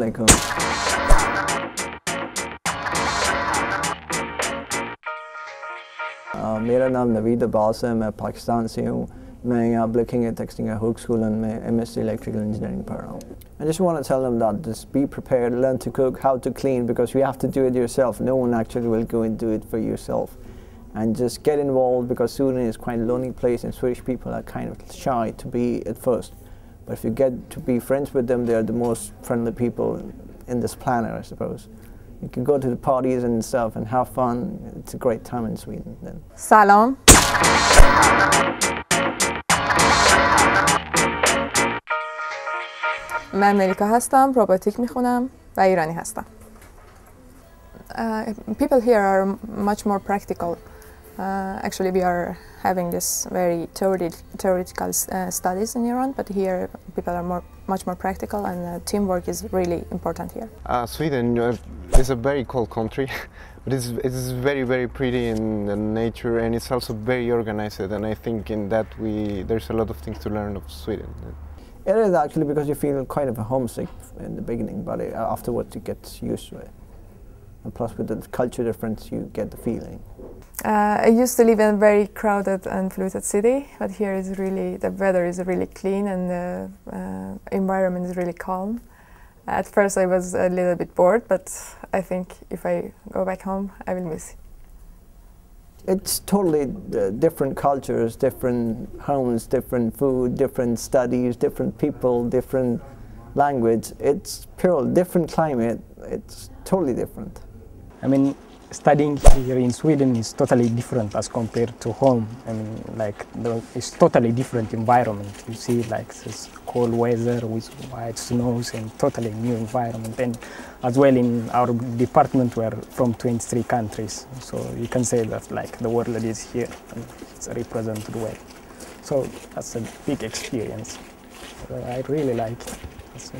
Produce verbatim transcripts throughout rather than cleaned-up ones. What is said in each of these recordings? alaikum. मेरा नाम नवीद अब्बास है, मैं पाकिस्तान से हूँ। मैं यहाँ ब्लेकिंगे टेक्सटिंग स्कूल में एमएससी इलेक्ट्रिकल इंजीनियरिंग पढ़ रहा हूँ। I just want to tell them that just be prepared, learn to cook, how to clean, because you have to do it yourself. No one actually will go and do it for yourself. And just get involved, because Sweden is quite a lonely place and Swedish people are kind of shy to be at first. But if you get to be friends with them, they are the most friendly people in this planet, I suppose. You can go to the parties and stuff and have fun. It's a great time in Sweden then. Salam. من ملیکا هستم، روباتیک میخونم و ایرانی هستم. People here are much more practical. Uh, actually, we are having this very theoretical uh, studies in Iran, but here people are more, much more practical, and uh, teamwork is really important here. Uh, Sweden uh, is a very cold country, but it's, it's very, very pretty in the nature, and it's also very organized. And I think in that we there's a lot of things to learn of Sweden. It is actually, because you feel kind of a homesick in the beginning, but it, afterwards you get used to it. And plus, with the culture difference, you get the feeling. Uh, I used to live in a very crowded and polluted city, but here is really, the weather is really clean and the uh, environment is really calm. At first I was a little bit bored, but I think if I go back home, I will miss it. It's totally uh, different cultures, different homes, different food, different studies, different people, different language. It's pure, different climate. It's totally different. I mean, studying here in Sweden is totally different as compared to home. I mean, like, the, it's totally different environment. You see, like, this cold weather with white snows and totally new environment. And as well, in our department, we're from twenty-three countries. So you can say that, like, the world is here and it's represented well. So that's a big experience. I really like it.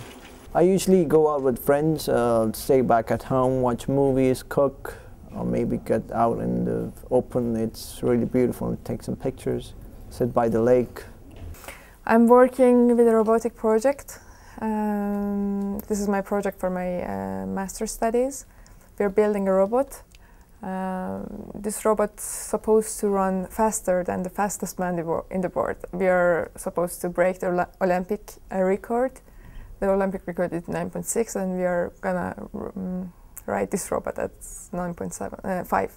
I usually go out with friends, uh, stay back at home, watch movies, cook, or maybe get out in the open. It's really beautiful, take some pictures, sit by the lake. I'm working with a robotic project. Um, this is my project for my uh, master's studies. We're building a robot. Um, this robot's supposed to run faster than the fastest man in the world. We are supposed to break the Olympic uh, record. The Olympic record is nine point six, and we are gonna um, ride this robot at nine point seven, uh, five.